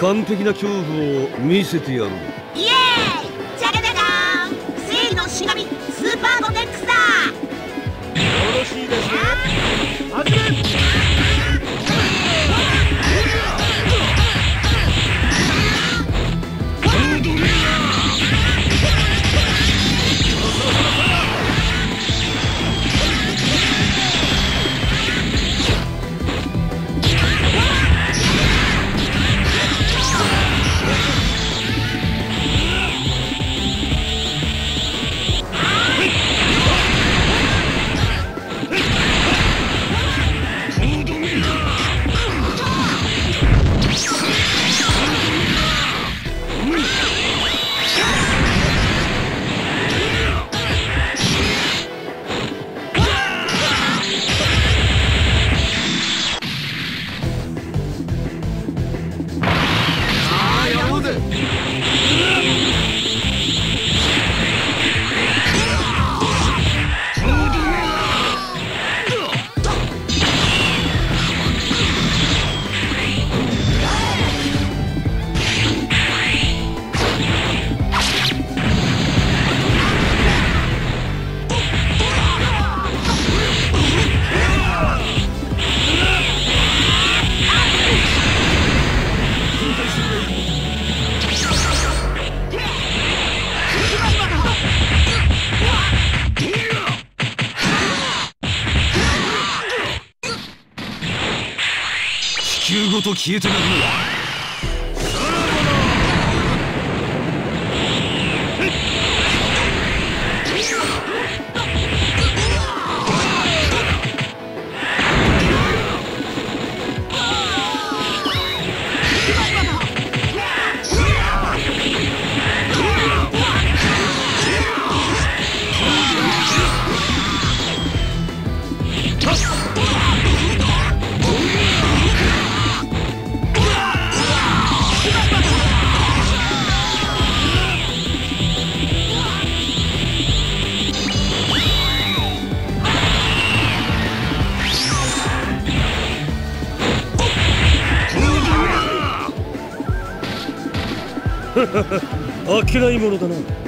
完璧な恐怖を見せてやる。イエーイ、じゃがじゃがーん、正義の忍びスーパーゴテックスだ。よろしいですか、始め。消えてなくなる。飽きないものだな。